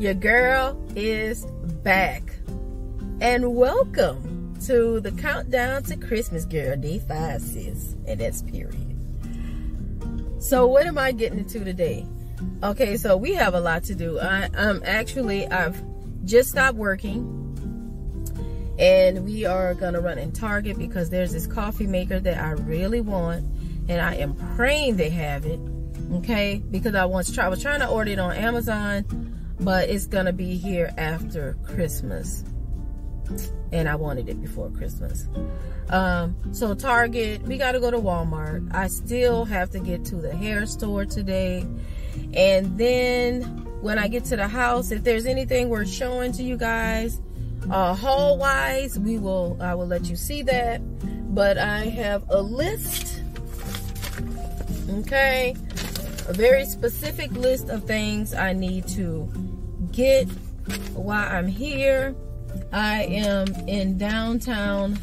Your girl is back. And welcome to the Countdown to Christmas Girl D5 Sis. And that's period. So what am I getting into today? Okay, so we have a lot to do. I've just stopped working. And we are gonna run in Target because there's this coffee maker that I really want. And I am praying they have it. Okay, because I was trying to order it on Amazon, but it's gonna be here after Christmas, and I wanted it before Christmas. So Target, we gotta go to Walmart. I still have to get to the hair store today, and then when I get to the house, if there's anything worth showing to you guys, haul wise, I will let you see that. But I have a list, okay, a very specific list of things I need to get while I'm here. I am in downtown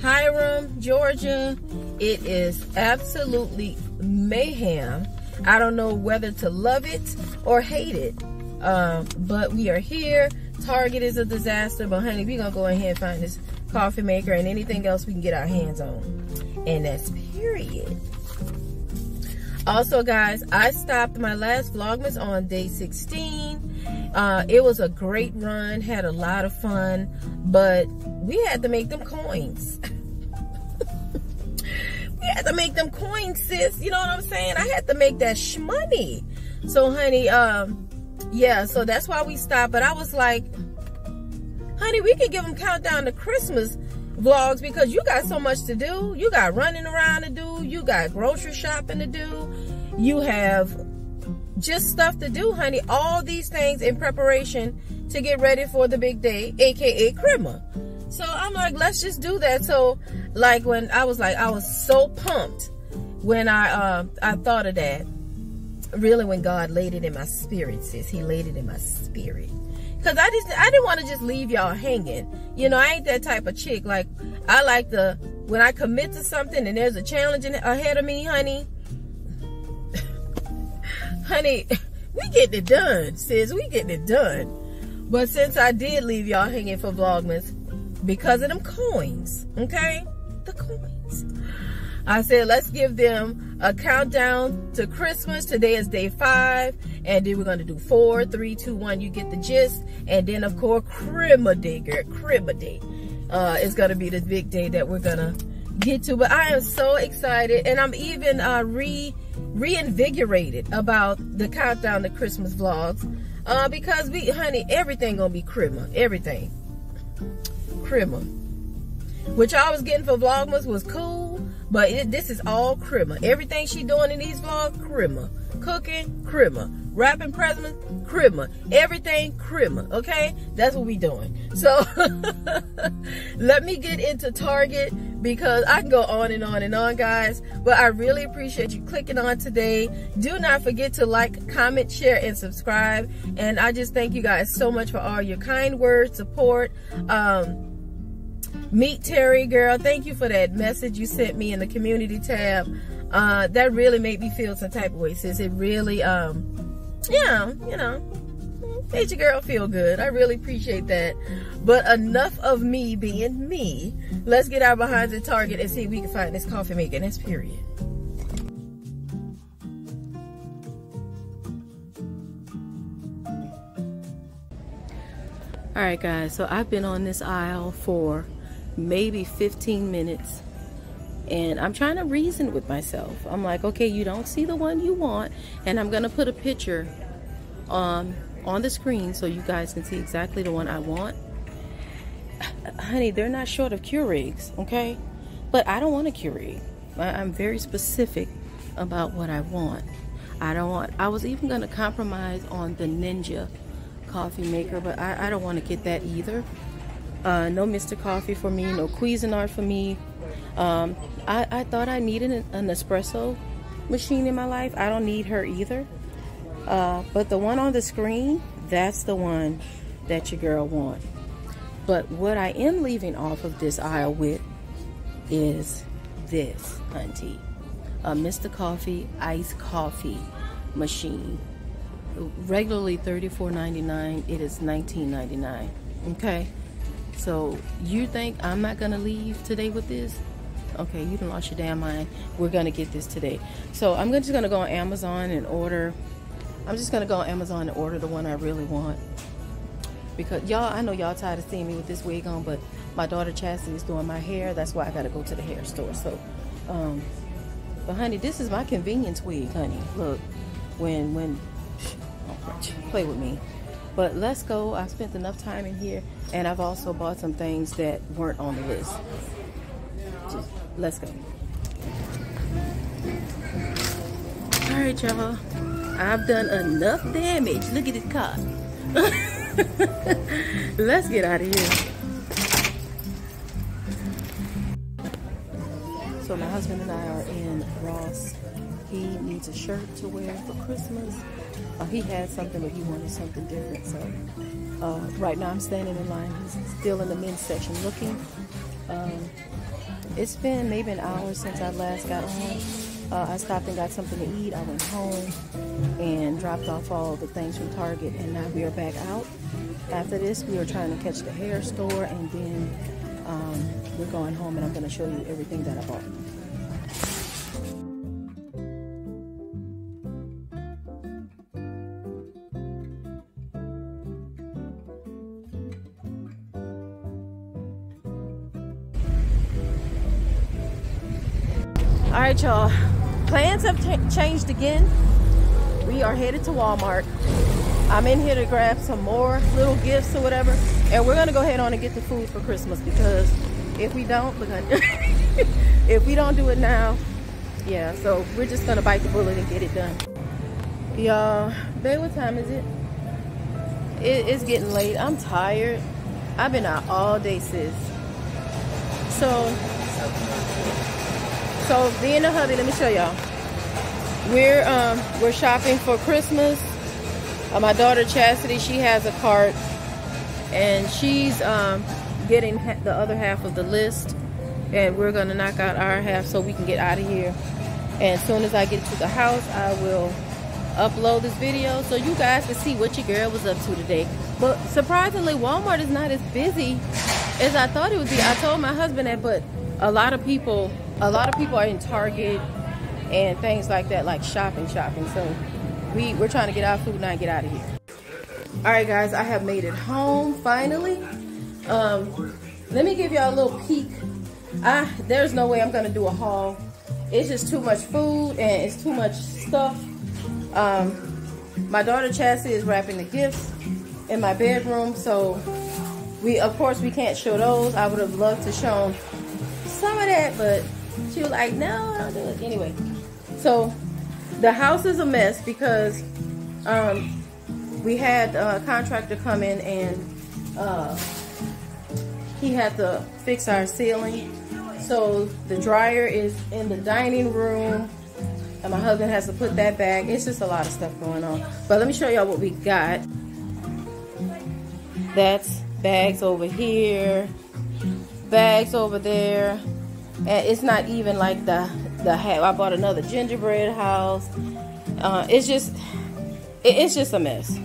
Hiram, Georgia. It is absolutely mayhem. I don't know whether to love it or hate it, but we are here. Target is a disaster, but honey, we're gonna go ahead and find this coffee maker and anything else we can get our hands on, and that's period. Also guys, I stopped my last Vlogmas on day 16. It was a great run, had a lot of fun, but we had to make them coins. We had to make them coins, sis, you know what I'm saying? I had to make that shmoney. So honey, yeah, so that's why we stopped. But I was like, honey, we could give them Countdown to Christmas vlogs because you got so much to do. You got running around to do. You got grocery shopping to do. You have just stuff to do, honey. All these things in preparation to get ready for the big day, aka Christmas. So I'm like, let's just do that. So like when I was so pumped when I thought of that. Really, when God laid it in my spirit, sis, he laid it in my spirit. Because I didn't want to just leave y'all hanging. You know, I ain't that type of chick. Like, I like to, when I commit to something and there's a challenge ahead of me, honey. Honey, we getting it done, sis. We getting it done. But since I did leave y'all hanging for Vlogmas, because of them coins, okay? The coins. I said, let's give them a countdown to Christmas. Today is day 5, and then we're gonna do 4, 3, 2, 1. You get the gist, and then of course, Christmas Day is gonna be the big day that we're gonna get to. But I am so excited, and I'm even reinvigorated about the Countdown to Christmas vlogs because we, honey, everything gonna be Christmas, everything Christmas. Which I was getting for Vlogmas was cool, but this is all Christmas. Everything she doing in these vlogs, Christmas. Cooking, Christmas. Wrapping presents, Christmas. Everything Christmas, okay? That's what we doing. So, let me get into Target because I can go on and on and on, guys. But I really appreciate you clicking on today. Do not forget to like, comment, share, and subscribe. And I just thank you guys so much for all your kind words, support. Meet Terry, girl, thank you for that message you sent me in the community tab. That really made me feel some type of way, sis. It really, yeah, you know, made your girl feel good. I really appreciate that. But enough of me being me. Let's get out behind the Target and see if we can find this coffee maker, and that's period. All right, guys, so I've been on this aisle for maybe 15 minutes, and I'm trying to reason with myself. I'm like, okay, you don't see the one you want, and I'm gonna put a picture on the screen so you guys can see exactly the one I want. Honey, they're not short of Keurigs, okay? But I don't want a Keurig. I'm very specific about what I want. I was even gonna compromise on the Ninja coffee maker, but I don't want to get that either. No Mr. Coffee for me, no Cuisinart for me. I thought I needed an espresso machine in my life. I don't need her either. But the one on the screen, that's the one that your girl wants. But what I am leaving off of this aisle with is this, auntie. A Mr. Coffee iced coffee machine. regularly $34.99, it is $19.99. okay, so you think I'm not gonna leave today with this? Okay, you done lost your damn mind. We're gonna get this today. So I'm just gonna go on Amazon and order. I'm just gonna go on Amazon and order the one I really want, because y'all, I know y'all tired of seeing me with this wig on, but my daughter Chassie is doing my hair. That's why I gotta go to the hair store. So but honey, this is my convenience wig, honey. Look, when play with me. But let's go. I've spent enough time in here, and I've also bought some things that weren't on the list. Just, let's go. All right, Trevor, I've done enough damage. Look at this car. Let's get out of here. So my husband and I are in Ross. He needs a shirt to wear for Christmas. He had something, but he wanted something different. So right now I'm standing in line. He's still in the men's section looking. It's been maybe an hour since I last got home. I stopped and got something to eat. I went home and dropped off all the things from Target, and now we are back out. After this, we are trying to catch the hair store, and then we're going home, and I'm going to show you everything that I bought. All right, y'all, plans have changed again. We are headed to Walmart. I'm in here to grab some more little gifts or whatever, and we're gonna go ahead on and get the food for Christmas, because if we don't, if we don't do it now, yeah, so we're just gonna bite the bullet and get it done. Y'all, babe, what time is it? It's getting late. I'm tired. I've been out all day, sis. So me and the hubby, let me show y'all. We're shopping for Christmas. My daughter Chastity, she has a cart, and she's getting the other half of the list, and we're gonna knock out our half so we can get out of here. And as soon as I get to the house, I will upload this video so you guys can see what your girl was up to today. But surprisingly, Walmart is not as busy as I thought it would be. I told my husband that, but a lot of people are in Target and things like that, like shopping. So we're trying to get our food and I get out of here. All right, guys, I have made it home finally. Let me give y'all a little peek. There's no way I'm gonna do a haul. It's just too much food and it's too much stuff. My daughter Chassie is wrapping the gifts in my bedroom, so of course we can't show those. I would have loved to show some of that, but she was like, no, I don't do it. Anyway, so the house is a mess because we had a contractor come in, and he had to fix our ceiling. So the dryer is in the dining room, and my husband has to put that back. It's just a lot of stuff going on. But let me show y'all what we got. That's bags over here, bags over there, and it's not even like the hat. I bought another gingerbread house. It's just a mess.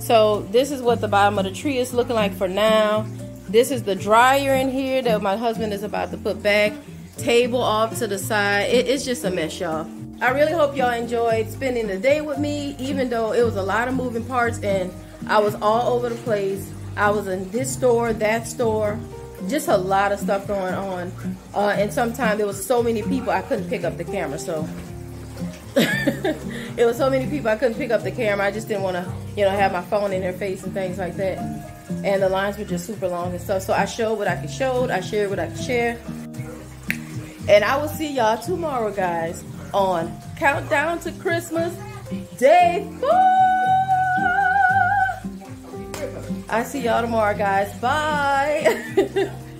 So this is what the bottom of the tree is looking like for now. This is the dryer in here that my husband is about to put back. Table off to the side. It's just a mess, y'all. I really hope y'all enjoyed spending the day with me, even though it was a lot of moving parts and I was all over the place. I was in this store, that store, just a lot of stuff going on, and sometimes there was so many people I couldn't pick up the camera. So it was so many people I couldn't pick up the camera. I just didn't want to, you know, have my phone in their face and things like that, and the lines were just super long and stuff. So I showed what I could show, I shared what I could share, and I will see y'all tomorrow, guys, on Countdown to Christmas Day 4. I see y'all tomorrow, guys. Bye.